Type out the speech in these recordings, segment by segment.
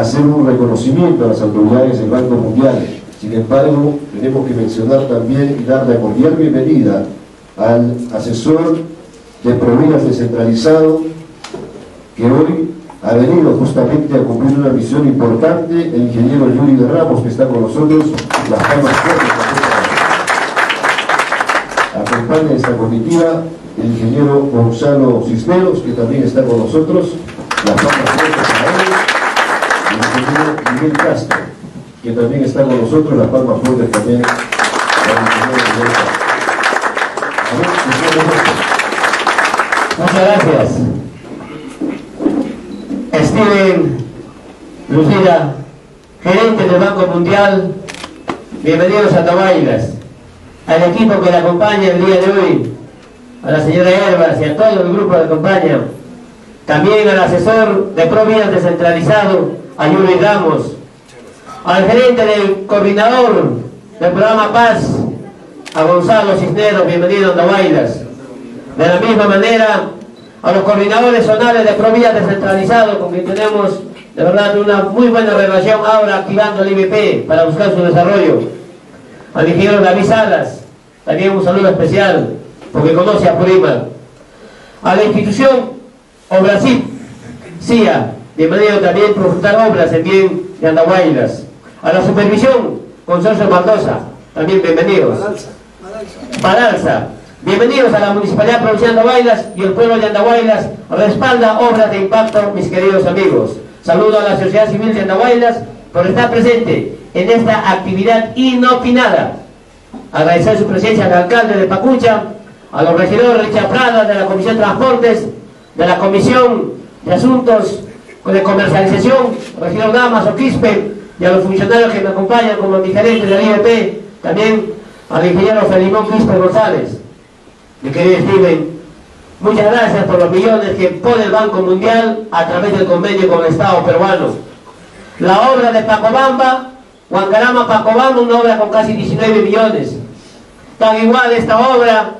hacer un reconocimiento a las autoridades del Banco Mundial. Sin embargo, tenemos que mencionar también y dar la cordial bienvenida al asesor de PROVIAS Descentralizado, que hoy ha venido justamente a cumplir una misión importante, el ingeniero Yuri de Ramos, que está con nosotros. Las palmas fuertes. Acompaña esta comitiva el ingeniero Gonzalo Cisneros, que también está con nosotros. Las palmas fuertes a él. El ingeniero Miguel Castro, que también está con nosotros. Las palmas fuertes también a muchas gracias. Steven Lucida, gerente del Banco Mundial, bienvenidos a Andahuaylas, al equipo que la acompaña el día de hoy, a la señora Herbas y a todo el grupo que la acompaña, también al asesor de PROVIAS Descentralizado, a Yuri de Ramos, al gerente del coordinador del programa Paz, a Gonzalo Cisneros, bienvenido a Andahuaylas. De la misma manera, a los coordinadores zonales de PROVIAS Descentralizado, con quien tenemos de verdad una muy buena relación ahora, activando el IBP para buscar su desarrollo. Al ingeniero David Salas, también un saludo especial, porque conoce a Purímac. A la institución Obrasip, CIA, bienvenido también por juntar obras en bien de Andahuaylas. A la supervisión Consorcio Baldosa, también bienvenidos. Balanza. Bienvenidos a la Municipalidad Provincial de Andahuaylas, y el pueblo de Andahuaylas respalda obras de impacto, mis queridos amigos. Saludo a la sociedad civil de Andahuaylas por estar presente en esta actividad inopinada. Agradecer su presencia al alcalde de Pacucha, a los regidores Richard Prada de la Comisión de Transportes, de la Comisión de Asuntos de Comercialización, regidor Damas o Quispe, y a los funcionarios que me acompañan como mi gerente de la IBP, también al ingeniero Felimón Quispe González. Mi querido Steven, muchas gracias por los millones que pone el Banco Mundial a través del convenio con el Estado peruano. La obra de Pacobamba, Huancarama-Pacobamba, una obra con casi 19 millones. Tan igual esta obra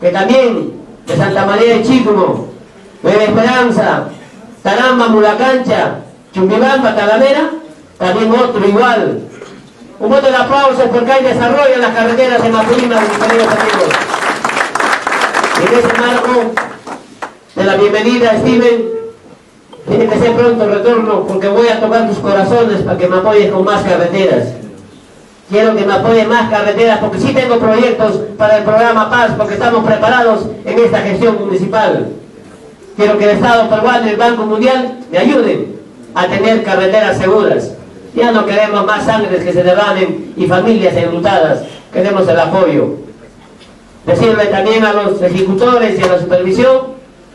que también de Santa María de Chicmo, Nueva Esperanza, Taramba, Mulacancha, Chumbibamba, Talavera, también otro igual. Un voto de aplauso porque hay desarrollo en las carreteras de Maturímac, mis queridos amigos. En ese marco de la bienvenida, Steven, tiene que ser pronto el retorno, porque voy a tocar tus corazones para que me apoyes con más carreteras. Quiero que me apoyes más carreteras, porque sí tengo proyectos para el programa Paz, porque estamos preparados en esta gestión municipal. Quiero que el Estado peruano y el Banco Mundial me ayuden a tener carreteras seguras. Ya no queremos más sangres que se derramen y familias enlutadas. Queremos el apoyo. Decirle también a los ejecutores y a la supervisión,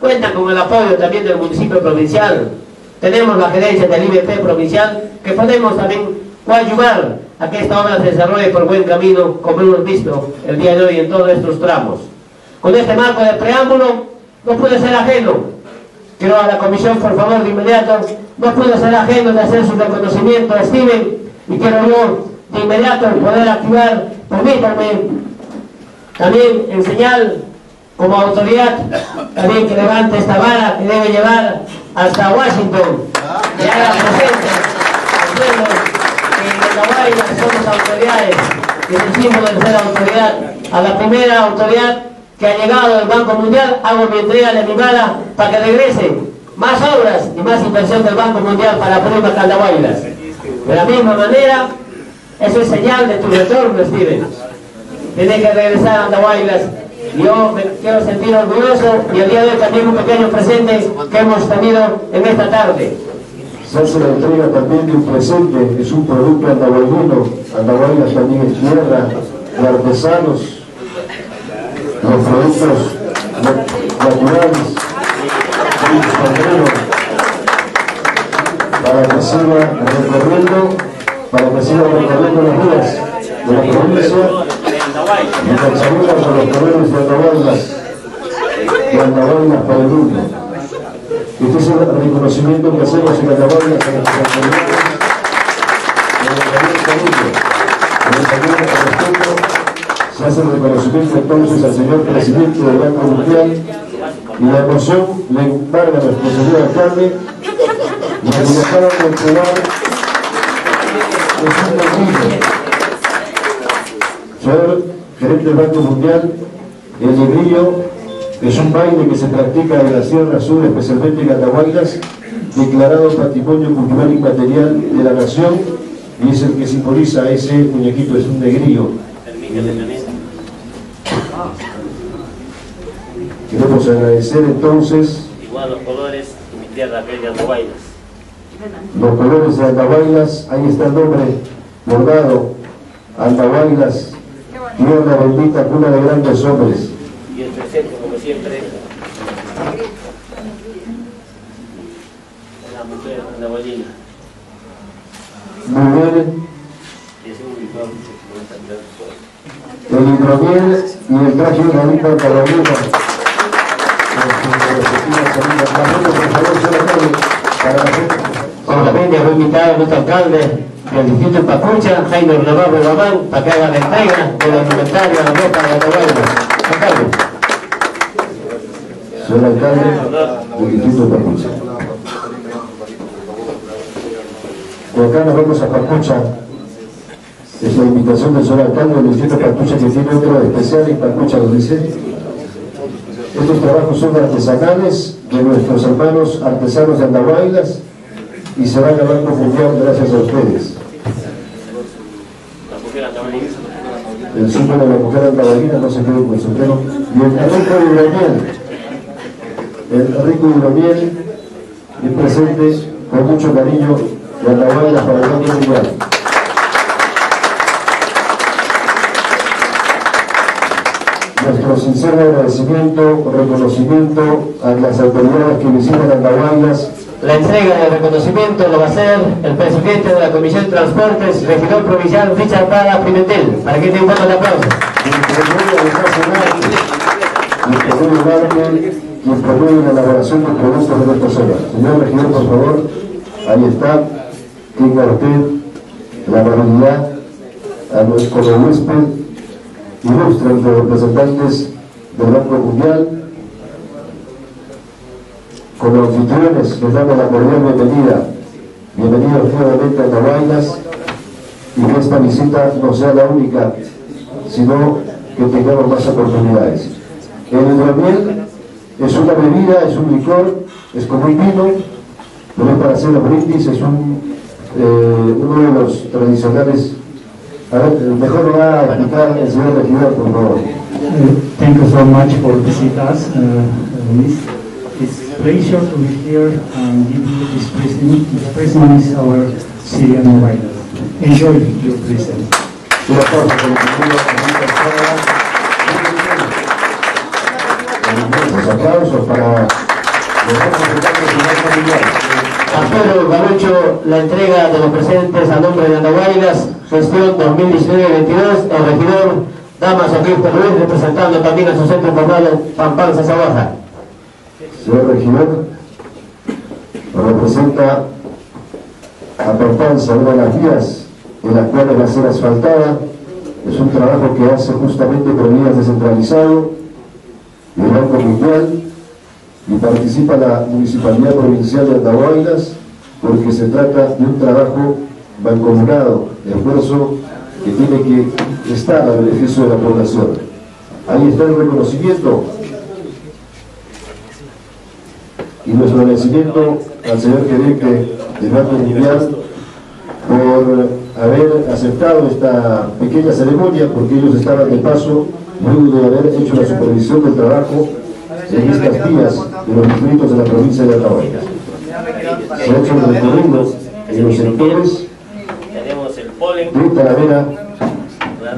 cuentan con el apoyo también del municipio provincial. Tenemos la gerencia del IBP provincial, que podemos también coadyuvar a que esta obra se desarrolle por buen camino, como hemos visto el día de hoy en todos estos tramos. Con este marco de preámbulo, no puede ser ajeno. Quiero a la comisión, por favor, de inmediato, no puede ser ajeno de hacer su reconocimiento a Steven, y quiero yo, de inmediato, poder activar, permítanme, también en señal, como autoridad, también que levante esta vara que debe llevar hasta Washington, que haga presente al pueblo que en Andahuaylas somos autoridades, que es el símbolo de ser autoridad. A la primera autoridad que ha llegado del Banco Mundial, hago mi entrega de mi vara para que regresen más obras y más inversión del Banco Mundial para Purímac, Andahuaylas. De la misma manera, eso es señal de tu retorno, Steven. Tienes que regresar a Andahuaylas. Yo me quiero sentir orgulloso, y el día de hoy también un pequeño presente que hemos tenido en esta tarde. Se hace la entrega también de un presente, es un producto andahuaylino. Andahuaylas también es tierra de artesanos, los productos naturales, para que siga recorriendo, las vías de la provincia. Y con saludos a los problemas de Andahuaylas para el mundo. Este es el reconocimiento que hacemos en Andahuaylas a nuestras comunidades, a se hace el reconocimiento entonces al señor presidente del Banco Mundial, y la moción le encarga la responsabilidad al alcalde, y Gracias. Nos dejaron continuar. Soy gerente del Banco Mundial, el librillo, que es un baile que se practica en la Sierra Sur, especialmente en Andahuaylas, declarado Patrimonio Cultural Inmaterial de la Nación, y es el que simboliza ese muñequito, es un negrillo. Queremos agradecer entonces igual los colores de mi tierra, que es de Andahuaylas. Los colores de Andahuaylas, ahí está el nombre bordado, Andahuaylas, tierra bendita, cuna de grandes hombres. Y el presente, como siempre, la mujer andahuayina. Muy bien. El hidromiel y el traje de la vida para la vida. Solamente fue invitado a nuestro alcalde del distrito de Pacucha, Jairo Navarro Llamán, para que haga la entrega de la alimentaria a la ropa de Andahuaylas. Soy el alcalde del distrito de Pacucha. De acá nos vamos a Pacucha. Es la invitación del señor alcalde del distrito de Pacucha, que tiene otro especial en Pacucha, donde dice. Estos trabajos son artesanales de nuestros hermanos artesanos de Andahuaylas y se van al Banco Mundial gracias a ustedes. El signo de la mujer andahuayina no se quedó con su tema. Y el rico hidromiel es presente con mucho cariño de Andahuaylas para el Banco Mundial. Nuestro sincero agradecimiento, reconocimiento a las autoridades que visitan Andahuaylas. La entrega del reconocimiento lo va a hacer el presidente de la Comisión de Transportes, regidor provincial Richard Prada Pimentel, para que tenga un voto de aplauso. Quien promueve la elaboración de productos de nuestra zona. Señor regidor, por favor, ahí está, tenga usted la amabilidad a nuestro huésped. Ilustres los representantes del Banco Mundial, como anfitriones les damos la cordial bienvenida. Bienvenidos nuevamente a Andahuaylas, y que esta visita no sea la única, sino que tengamos más oportunidades. El hidromiel es una bebida, es un licor, es como un vino, pero es para hacer los brindis, es uno de los tradicionales. A ver, mejor lo va a explicar el señor regidor, por favor. Thank you so much for visiting us, Miss. It's a pleasure to be here and give you this present. This present is our Syrian provider. Enjoy your present. Un aplauso por el señor. Los aplausos para los representantes del Banco Mundial. Alfredo Galucho, la entrega de los presentes a nombre de Andahuaylas, gestión 2019-22, el regidor Damaso Quispe Ruiz, representando también a su centro informal Pampanza Sabaja. Señor regidor, representa a Pampanza, una de las vías en las cuales va a ser asfaltada. Es un trabajo que hace justamente PROVIAS Descentralizado del Banco Mundial, y participa la Municipalidad Provincial de Andahuaylas, porque se trata de un trabajo mancomunado, de esfuerzo que tiene que estar al beneficio de la población. Ahí está el reconocimiento y nuestro agradecimiento al señor gerente del Banco Mundial por haber aceptado esta pequeña ceremonia, porque ellos estaban de paso luego de haber hecho la supervisión del trabajo en estas vías de los distritos de la provincia de Andahuaylas. Se ha hecho un recorrido en los sectores de Talavera,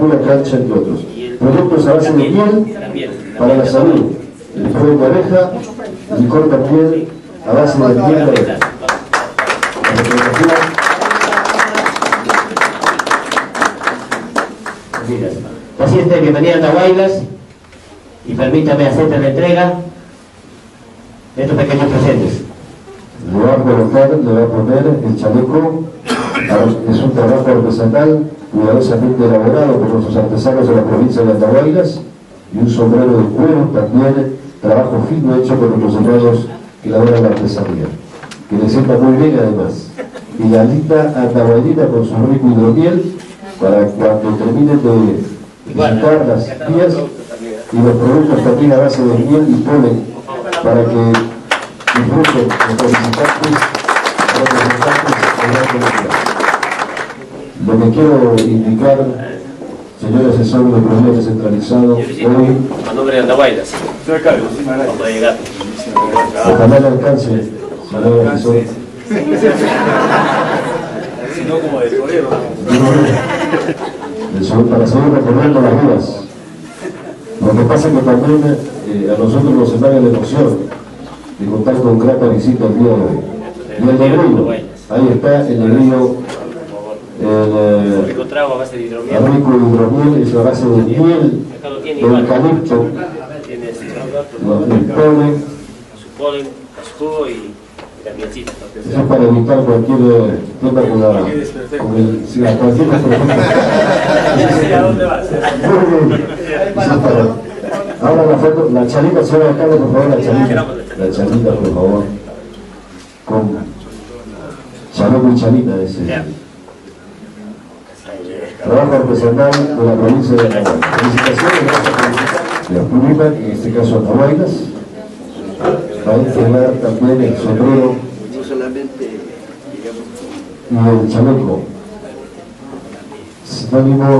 una cancha, entre otros. Productos a base de miel para la salud, el fuego de oveja, licor también a base de miel de oveja. Así es, bienvenida a Andahuaylas. Y permítame hacer la entrega de estos pequeños presentes. Le voy a colocar, le voy a poner el chaleco. Es un trabajo artesanal cuidadosamente elaborado por nuestros artesanos de la provincia de Andahuaylas, y un sombrero de cuero, también trabajo fino hecho por nuestros hermanos que elaboran la artesanía. Que que le sepa muy bien además, y la lista andahuaylita con su rico hidromiel para cuando terminen de pintar las tías y los productos también a base de miel y polen para que disfruten los representantes de la comunidad. Lo que quiero indicar, señor asesor del PROVIAS Descentralizado, hoy a nombre de Andahuaylas, ojalá le alcance, señor asesor. Si no, como de torero. Para seguir recorriendo las vidas. Lo que pasa es que también a nosotros nos embarga la emoción de contar con gran visita el día de hoy. Y el negrillo, ahí está el negrillo. El rico trago a base de hidromiel. El rico hidromiel es a base de miel, de eucalipto, el polen, su jugo y la mielcita. Eso es para evitar cualquier tema con el cigarro. Cualquier cosa. Ahora la foto, la chalita, señora alcalde, por favor, la chalita. La chalita, por favor. Con chaleco y chalita, ese. Trabajo artesanal de la provincia de Andahuaylas. Felicitaciones, gracias por la pública, en este caso Andahuaylas. Va a integrar también el sombrero y el chaleco, sinónimo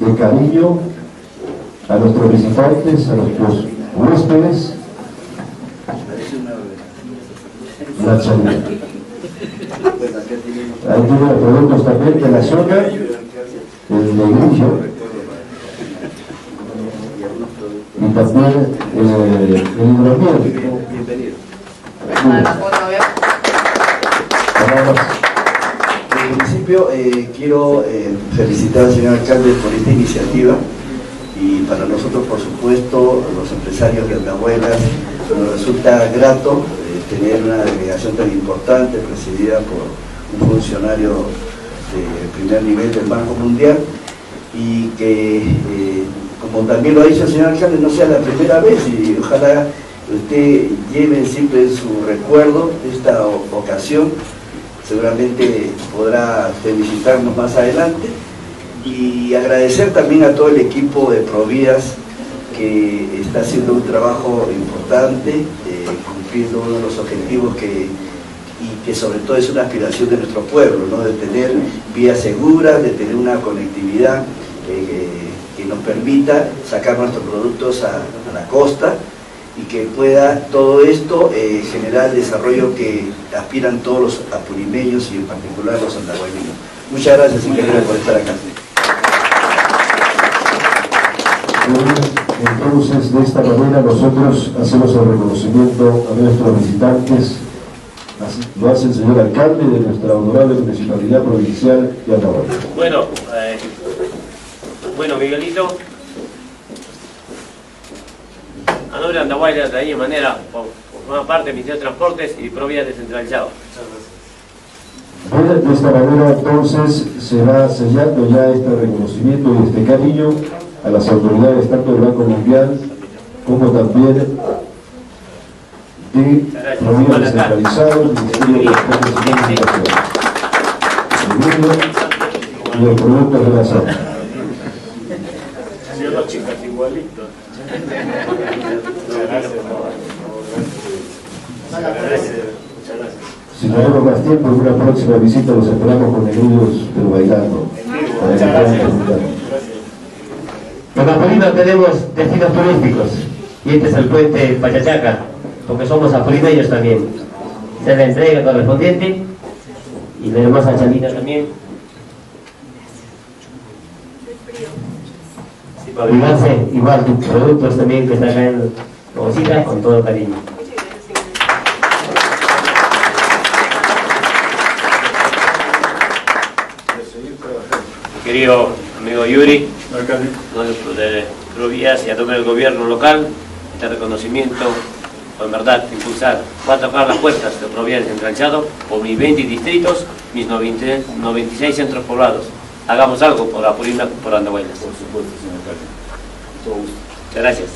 de cariño a nuestros visitantes, a nuestros huéspedes. La chalita. Ahí tienen los productos también de la zona. El negrillo y también el hidromiel. Bienvenido. En principio quiero felicitar al señor alcalde por esta iniciativa y para nosotros, por supuesto, los empresarios de Andahuaylas, nos resulta grato tener una delegación tan importante presidida por un funcionario de primer nivel del Banco Mundial y que, como también lo ha dicho el señor alcalde, no sea la primera vez y ojalá usted lleve siempre en su recuerdo esta ocasión. Seguramente podrá felicitarnos más adelante y agradecer también a todo el equipo de Provías que está haciendo un trabajo importante, cumpliendo uno de los objetivos que sobre todo es una aspiración de nuestro pueblo, ¿no? De tener vías seguras, de tener una conectividad que nos permita sacar nuestros productos a la costa y que pueda todo esto generar el desarrollo que aspiran todos los apurimeños y en particular los andahuaylinos. Muchas gracias, ingeniero, por estar acá. Entonces, de esta manera nosotros hacemos el reconocimiento a nuestros visitantes. Lo hace el señor alcalde de nuestra honorable municipalidad provincial de Andahuaylas. Bueno, Miguelito, a nombre de Andahuaylas, de ahí de manera, por forma parte del Ministerio de Transportes y Provías Descentralizado. De esta manera entonces se va sellando ya este reconocimiento y este cariño a las autoridades tanto del Banco Mundial como también de PROVIAS Descentralizado, Ministerio de Transportes y Comunicaciones, el y los productos de la zona. Si tenemos más tiempo, en una próxima visita los esperamos con ellos, pero bailando. En Apurima tenemos destinos turísticos, y este es el puente Pachachaca, porque somos apurimeños también. Se la entrega correspondiente y tenemos a Chalita también. Sí, para obligarse igual tus productos también que están acá en la bolsita con todo cariño. Querido amigo Yuri, de Provías y a nombre del gobierno local, este reconocimiento en verdad impulsar, va a tocar las puertas de Provías Descentralizado por mis 20 distritos, mis 96 centros poblados. Hagamos algo por Apurímac, por Andahuaylas. Por supuesto, señor alcalde. Muchas gracias.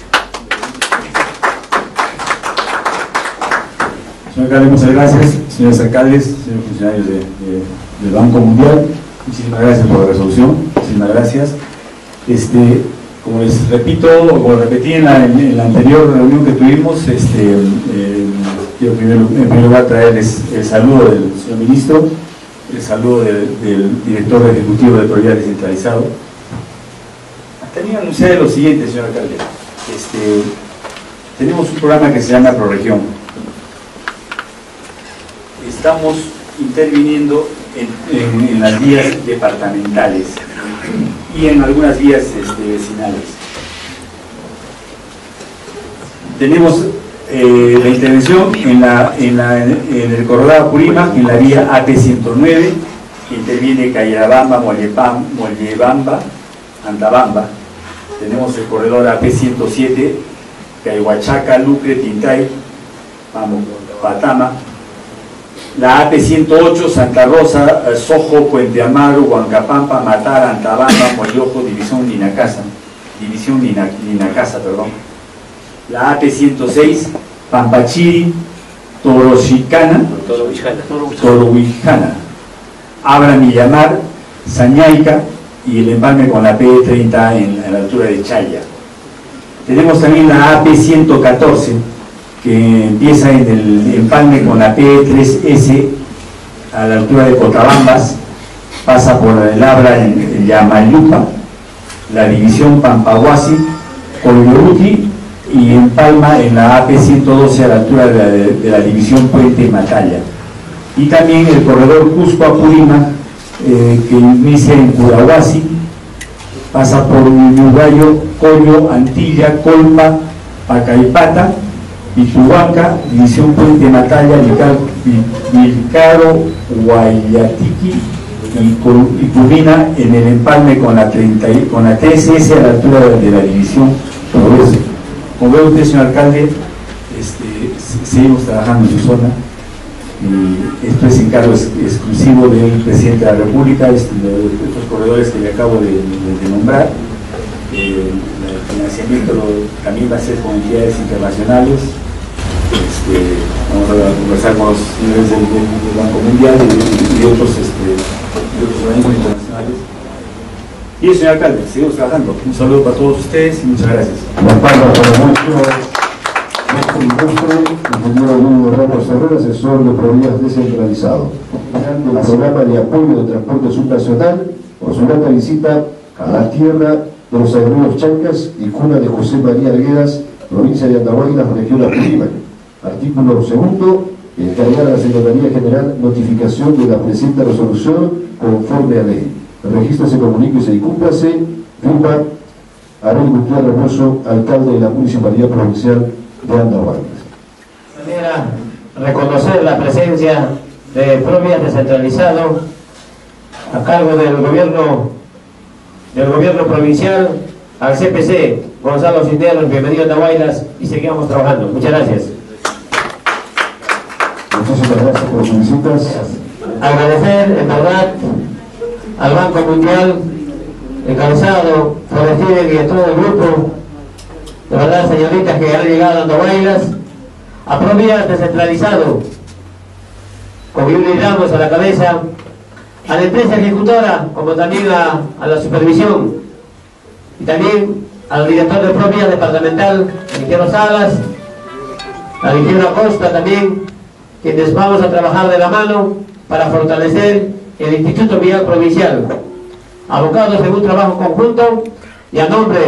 Señor alcalde, muchas gracias. Señores alcaldes, señores funcionarios del Banco Mundial, muchísimas gracias por la resolución. Muchísimas gracias. Como les repito, o como repetí en la anterior reunión que tuvimos, quiero en primer lugar traerles el saludo del señor ministro, el saludo del director ejecutivo de PROVIAS Descentralizado. También anunciaré lo siguiente, señor alcalde. Tenemos un programa que se llama Proregión. Estamos interviniendo en las vías departamentales y en algunas vías vecinales. Tenemos la intervención en el corredor Apurímac, en la vía AP-109, que interviene Cayabamba, Mollebamba, Antabamba. Tenemos el corredor AP-107, Caihuachaca, Lucre, Tintay, Patama. La AP-108, Santa Rosa, Sojo, Puente Amaro, Huancapampa, Matar, Antabamba, Moyojo, División Ninacasa. La AP-106, Pampachiri, Torohuijana, Abra Millamar, Sañaica y el empalme con la P-30 en la altura de Chaya. Tenemos también la AP-114, que empieza en el empalme con la P-3S a la altura de Cotabambas, pasa por el Abra en Yamayupa, la división Pampahuasi, Coyoluti, y empalma en la AP-112 a la altura de la división Puente Matalla. Y también el corredor Cusco-Apurímac, que inicia en Curahuasi, pasa por Uruguayo, Coyo, Antilla, Colpa, Pacaipata, Pituhuaca, división Puente Matalla, Vilcaro, Guayatiqui y culmina en el empalme con la 3S a la altura de la división Progreso. Como ve usted, señor alcalde, seguimos trabajando en su zona. Y esto es encargo exclusivo del presidente de la República, de estos corredores que le acabo de nombrar. El financiamiento también va a ser con entidades internacionales. Vamos a conversar con los señores del Banco Mundial y otros organismos internacionales. Y señor alcalde, seguimos trabajando. Un saludo para todos ustedes y muchas gracias. Ingeniero Hugo Ramos Herrera, asesor de PROVIAS Descentralizado, el programa de apoyo de transporte subnacional por su grata visita a la tierra de los agregados Chancas y cuna de José María Arguedas, provincia de Andahuaylas, región Apurímac. Artículo segundo, encargar a la Secretaría General notificación de la presente resolución conforme a ley. Registro se comunique y se incúmplase. Firma Abel Gutiérrez Buezo, alcalde de la Municipalidad Provincial de Andahuaylas. Reconocer la presencia de PROVIAS Descentralizado a cargo del gobierno provincial, al CPC Gonzalo Sinterro, bienvenido a Andahuaylas, y seguimos trabajando. Muchas gracias. Muchísimas gracias por sus visitas. Agradecer en verdad al Banco Mundial, encabezado por Steven y a todo el grupo, de verdad, señoritas que han llegado a Andahuaylas, a PROVIAS Descentralizado, con Yuri de Ramos a la cabeza, a la empresa ejecutora, como también a la supervisión, y también al director de PROVIAS Departamental, el ingeniero Salas, al ingeniero Acosta también, quienes vamos a trabajar de la mano para fortalecer el Instituto Vial Provincial, abocados en un trabajo conjunto, y a nombre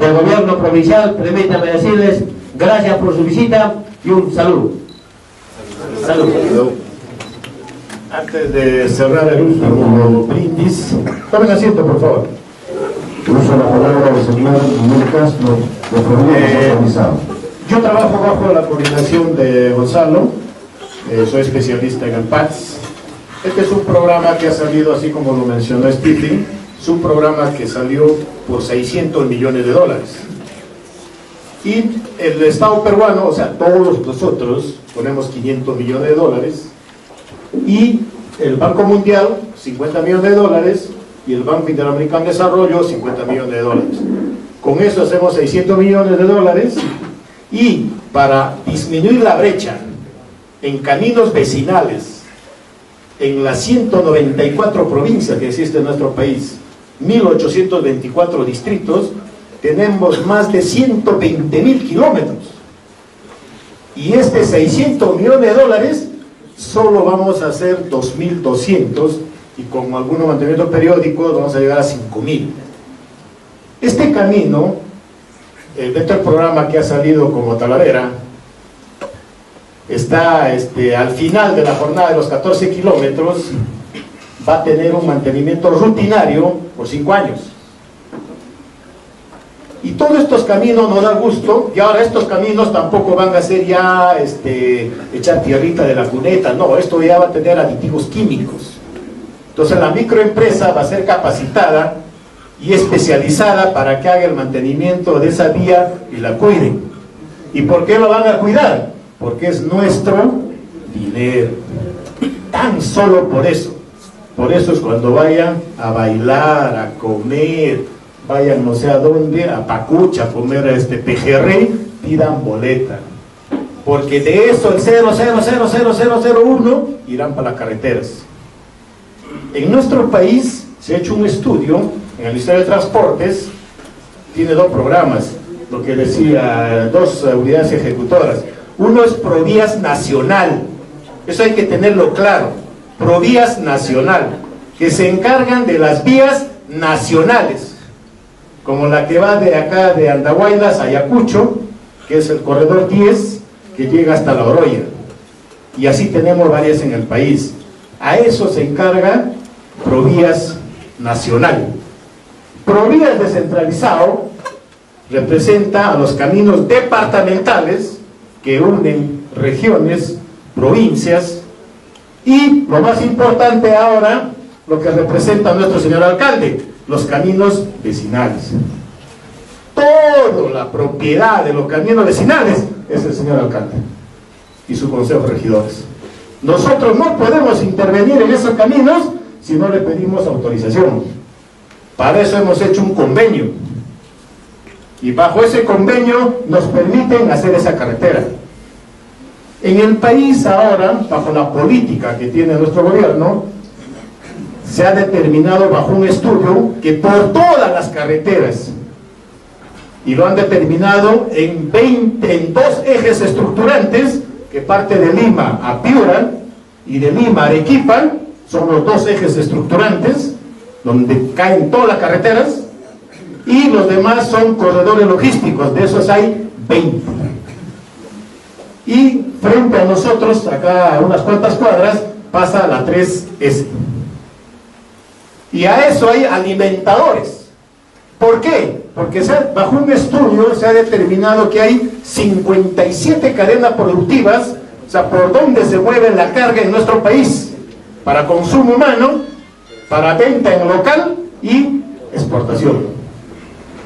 del gobierno provincial, permítanme decirles gracias por su visita y un saludo. Salud. Antes de cerrar el uso del brindis, tomen asiento, por favor. Uso la palabra del señor Luis Castro, de PROVIAS Descentralizado. Yo trabajo bajo la coordinación de Gonzalo, soy especialista en el PATS. Este es un programa que ha salido, así como lo mencionó Steven, es un programa que salió por $600 millones. Y el Estado peruano, o sea, todos nosotros ponemos $500 millones y el Banco Mundial $50 millones y el Banco Interamericano de Desarrollo $50 millones. Con eso hacemos $600 millones y para disminuir la brecha en caminos vecinales, en las 194 provincias que existe en nuestro país, 1824 distritos, tenemos más de 120.000 kilómetros. Y este $600 millones solo vamos a hacer 2.200 y con algunos mantenimientos periódicos vamos a llegar a 5.000. Este camino, dentro del programa que ha salido como Talavera, está al final de la jornada de los 14 kilómetros, va a tener un mantenimiento rutinario por 5 años. Y todos estos caminos nos da gusto, y ahora estos caminos tampoco van a ser ya echar tierrita de la cuneta, no, esto ya va a tener aditivos químicos. Entonces la microempresa va a ser capacitada y especializada para que haga el mantenimiento de esa vía y la cuiden. ¿Y por qué lo van a cuidar? Porque es nuestro dinero, tan solo por eso. Por eso es cuando vayan a bailar, a comer, vayan no sé a dónde, a Pacucha, a comer a pejerrey, pidan boleta. Porque de eso el 0,0000001 irán para las carreteras. En nuestro país se ha hecho un estudio, en el Ministerio de Transportes, tiene dos programas, lo que decía, dos unidades ejecutoras. Uno es PROVIAS Nacional, eso hay que tenerlo claro, PROVIAS Nacional, que se encargan de las vías nacionales, como la que va de acá de Andahuaylas a Ayacucho, que es el corredor 10, que llega hasta La Oroya, y así tenemos varias en el país. A eso se encarga PROVIAS Nacional. PROVIAS Descentralizado representa a los caminos departamentales que unen regiones, provincias, y lo más importante ahora, lo que representa nuestro señor alcalde, los caminos vecinales. Toda la propiedad de los caminos vecinales es el señor alcalde y su consejo de regidores. Nosotros no podemos intervenir en esos caminos si no le pedimos autorización. Para eso hemos hecho un convenio, y bajo ese convenio nos permiten hacer esa carretera. En el país ahora, bajo la política que tiene nuestro gobierno, se ha determinado bajo un estudio que por todas las carreteras, y lo han determinado en dos ejes estructurantes, que parte de Lima a Piura y de Lima a Arequipa, son los dos ejes estructurantes donde caen todas las carreteras, y los demás son corredores logísticos, de esos hay 20. Y frente a nosotros, acá a unas cuantas cuadras, pasa la 3S. Y a eso hay alimentadores. ¿Por qué? Porque bajo un estudio se ha determinado que hay 57 cadenas productivas, o sea, por donde se mueve la carga en nuestro país, para consumo humano, para venta en local y exportación.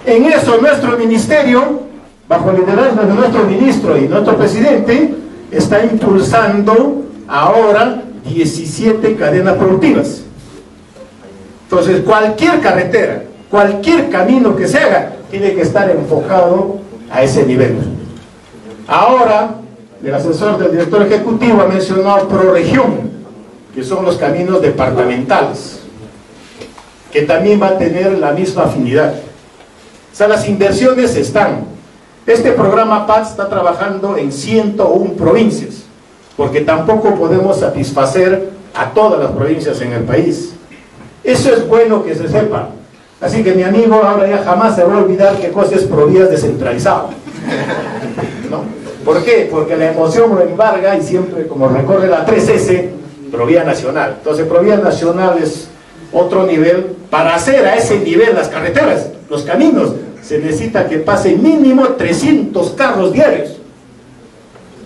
En eso nuestro ministerio, bajo el liderazgo de nuestro ministro y nuestro presidente, está impulsando ahora 17 cadenas productivas. Entonces cualquier carretera, cualquier camino que se haga, tiene que estar enfocado a ese nivel. Ahora, el asesor del director ejecutivo ha mencionado Proregión, que son los caminos departamentales, que también va a tener la misma afinidad. O sea, las inversiones están. Este programa PAD está trabajando en 101 provincias, porque tampoco podemos satisfacer a todas las provincias en el país. Eso es bueno que se sepa. Así que mi amigo ahora ya jamás se va a olvidar qué cosa es PROVIAS Descentralizado, ¿no? ¿Por qué? Porque la emoción lo embarga y siempre, como recorre la 3S, PROVIAS Nacional. Entonces PROVIAS Nacional es otro nivel. Para hacer a ese nivel las carreteras, los caminos, se necesita que pasen mínimo 300 carros diarios.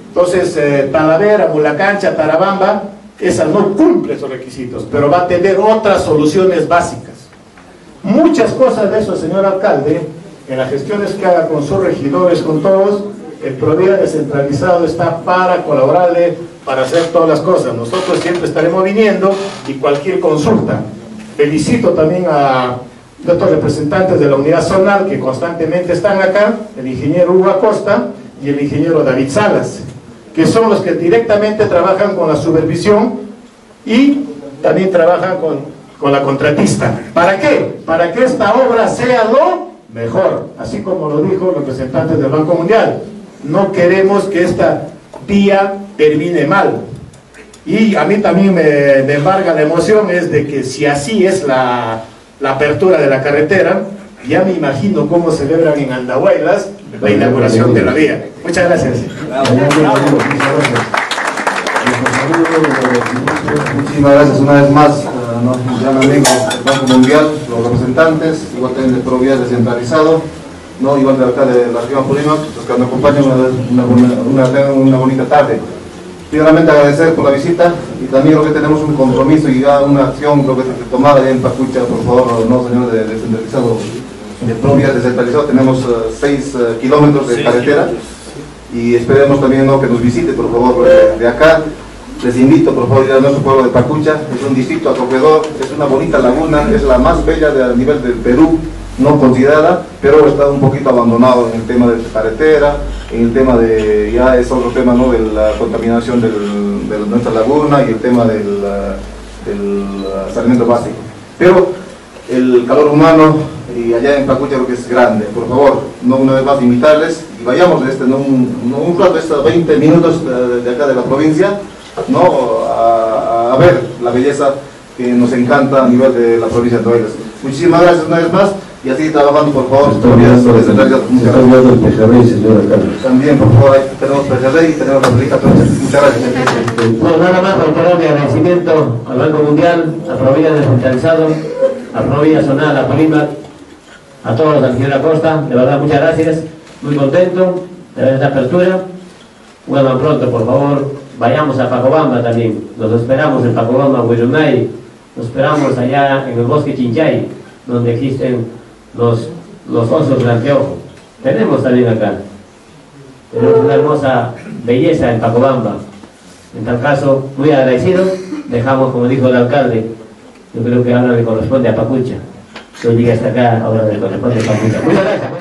Entonces Talavera, Mulacancha, Tarabamba, esa no cumple esos requisitos, pero va a tener otras soluciones básicas. Muchas cosas de eso, señor alcalde, en las gestiones que haga con sus regidores, con todos. El PROVIAS Descentralizado está para colaborarle, para hacer todas las cosas. Nosotros siempre estaremos viniendo y cualquier consulta. Felicito también a otros representantes de la unidad zonal que constantemente están acá, el ingeniero Hugo Acosta y el ingeniero David Salas, que son los que directamente trabajan con la supervisión y también trabajan con la contratista. ¿Para qué? Para que esta obra sea lo mejor, así como lo dijo los representantes del Banco Mundial. No queremos que esta vía termine mal. Y a mí también me embarga la emoción es de que si así es la apertura de la carretera, ya me imagino cómo celebran en Andahuaylas la inauguración de la vía. Muchas gracias. Muchísimas gracias una vez más a nuestros amigos del Banco Mundial, los representantes, igual también de PROVIAS Descentralizado, no igual de acá de la región Purímac, los que nos acompañan una bonita tarde. Primeramente agradecer por la visita y también lo que tenemos un compromiso y ya una acción creo que tomada ya en Pacucha, por favor, no señores de descentralizado, de PROVIAS Descentralizado, tenemos 6 kilómetros de carretera y esperemos también ¿no? que nos visite por favor de acá. Les invito por favor a ir a nuestro pueblo de Pacucha, es un distrito acogedor, es una bonita laguna, es la más bella a nivel del Perú, no considerada, pero está un poquito abandonado en el tema de carretera, en el tema de, ya es otro tema ¿no? de la contaminación de nuestra laguna y el tema del saneamiento básico. Pero el calor humano y allá en Pacucha lo que es grande, por favor, no una vez más invitarles y vayamos de un plato de estos 20 minutos de acá de la provincia, ¿no? A ver la belleza que nos encanta a nivel de la provincia de Andahuaylas. Muchísimas gracias una vez más. Y así trabajando, por favor, también, por favor, ahí tenemos pejerrey y tenemos la rica. Muchas gracias. Bueno, nada más reiterar mi agradecimiento al Banco Mundial, a PROVIAS Descentralizado, a PROVIAS Nacional, a Purímac, a todos, al señor Acosta, de verdad, muchas gracias, muy contento de ver esta apertura. Vuelvan pronto, por favor, vayamos a Pacobamba también, los esperamos en Pacobamba, Huirumay, nos esperamos allá en el bosque Chinchay, donde existen los osos blanqueojo. Tenemos también acá, tenemos una hermosa belleza en Pacobamba. En tal caso, muy agradecido, dejamos como dijo el alcalde, yo creo que ahora le corresponde a Pacucha, yo llegué hasta acá, ahora le corresponde a Pacucha. Muchas gracias.